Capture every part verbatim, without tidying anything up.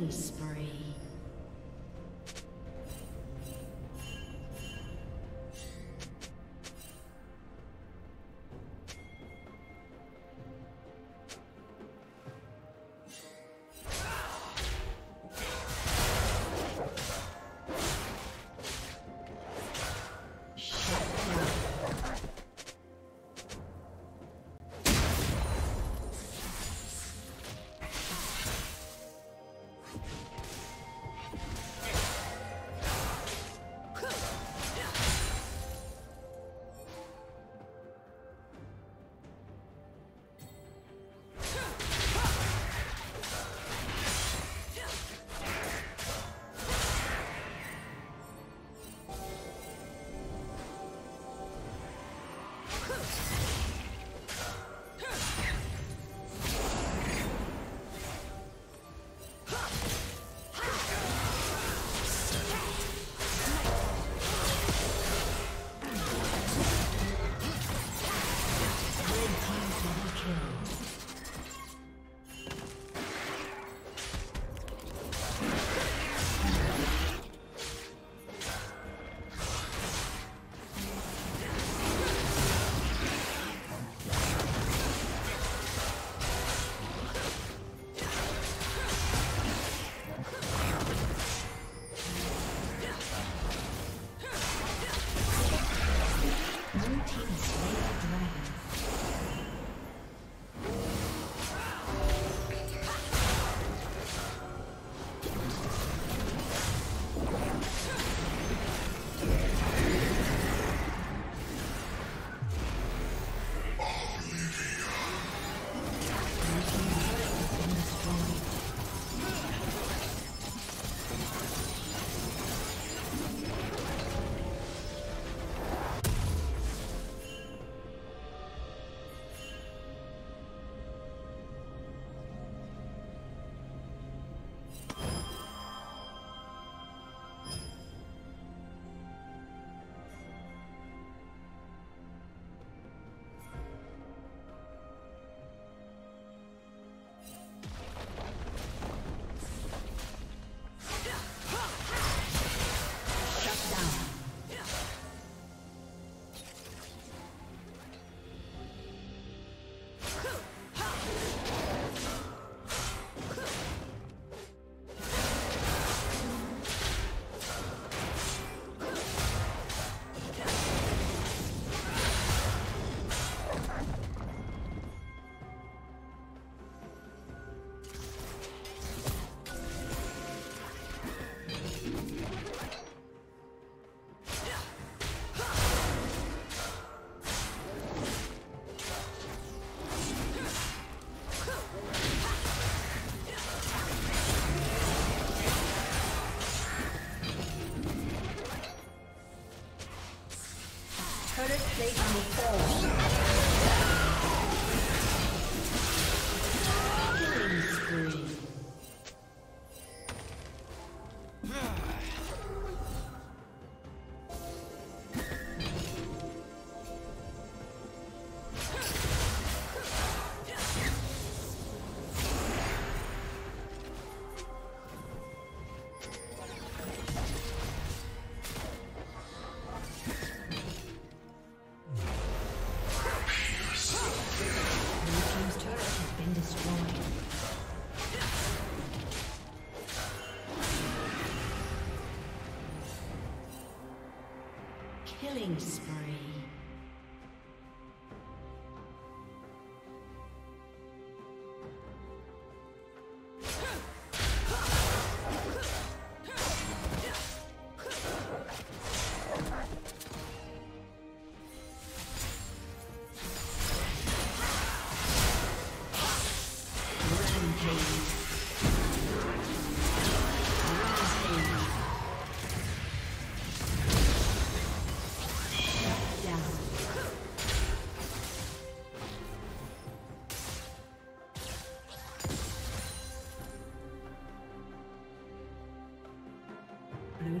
Killing spree. They fall. Killing spree. Blue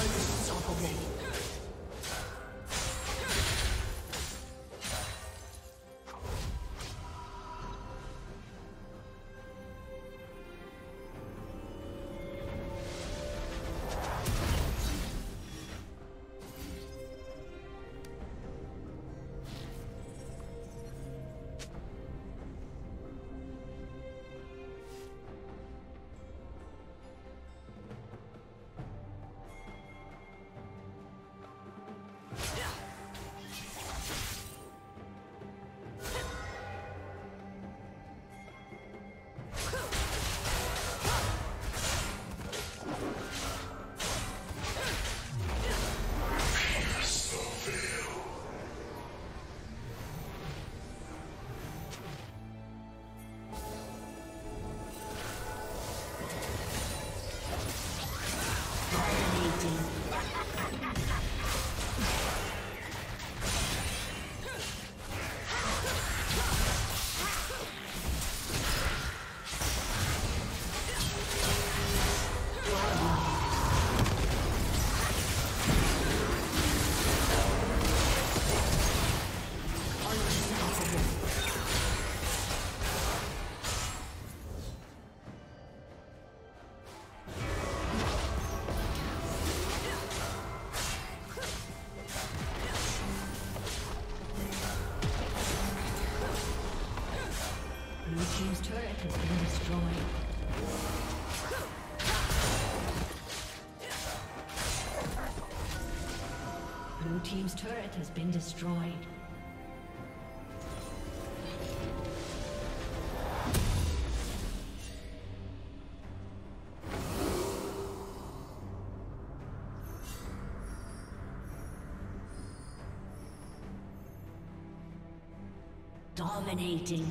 Unstoppable. turret has been destroyed. Blue team's turret has been destroyed. Dominating.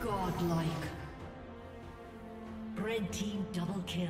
Godlike. Red team double kill.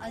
A